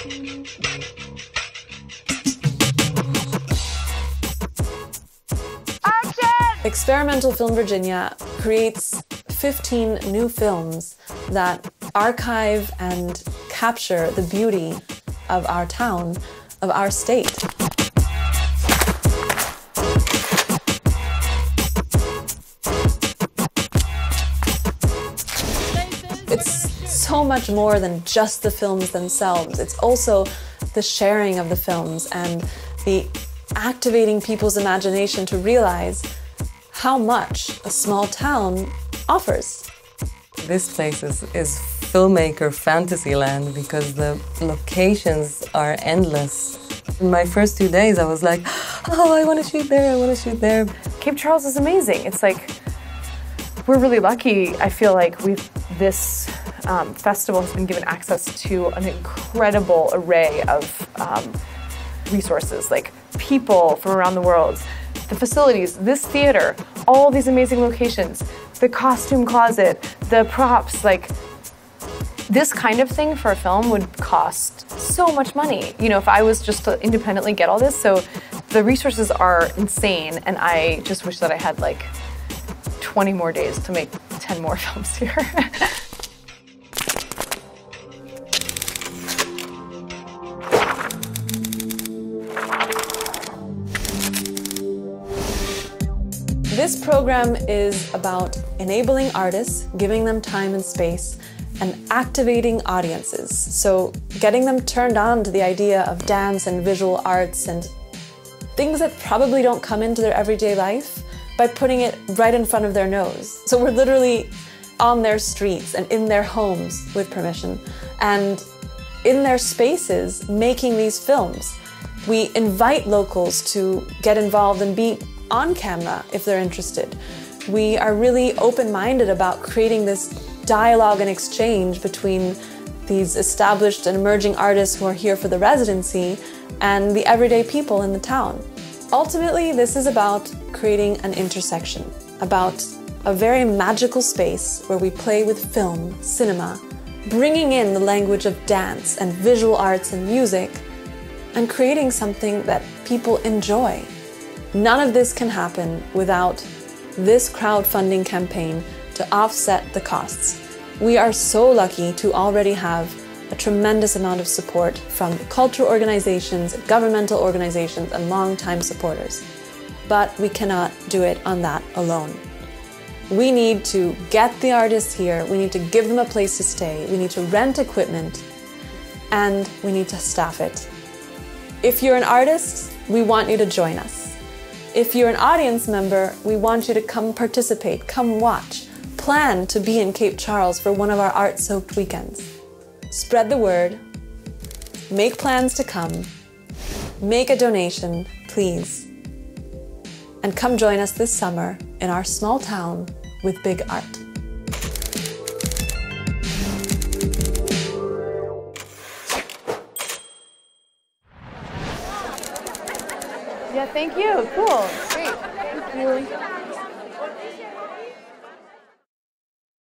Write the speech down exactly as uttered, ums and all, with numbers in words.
Action! Experimental Film Virginia creates fifteen new films that archive and capture the beauty of our town, of our state. It's so much more than just the films themselves. It's also the sharing of the films and the activating people's imagination to realize how much a small town offers. This place is, is filmmaker fantasy land because the locations are endless. In my first two days, I was like, oh, I want to shoot there, I want to shoot there. Cape Charles is amazing. It's like, we're really lucky. I feel like we've, this um, festival has been given access to an incredible array of um, resources, like people from around the world, the facilities, this theater, all these amazing locations, the costume closet, the props. Like, this kind of thing for a film would cost so much money, you know, if I was just to independently get all this. So the resources are insane, and I just wish that I had like twenty more days to make ten more films here. This program is about enabling artists, giving them time and space, and activating audiences. So getting them turned on to the idea of dance and visual arts and things that probably don't come into their everyday life, by putting it right in front of their nose. So we're literally on their streets and in their homes, with permission, and in their spaces making these films. We invite locals to get involved and be on camera if they're interested. We are really open-minded about creating this dialogue and exchange between these established and emerging artists who are here for the residency and the everyday people in the town. Ultimately, this is about creating an intersection, about a very magical space where we play with film, cinema, bringing in the language of dance and visual arts and music, and creating something that people enjoy. None of this can happen without this crowdfunding campaign to offset the costs. We are so lucky to already have a tremendous amount of support from cultural organizations, governmental organizations, and longtime supporters. But we cannot do it on that alone. We need to get the artists here, we need to give them a place to stay, we need to rent equipment, and we need to staff it. If you're an artist, we want you to join us. If you're an audience member, we want you to come participate, come watch, plan to be in Cape Charles for one of our art-soaked weekends. Spread the word, make plans to come, make a donation, please, and come join us this summer in our small town with big art. Yeah, thank you. Cool. Great. Thank you.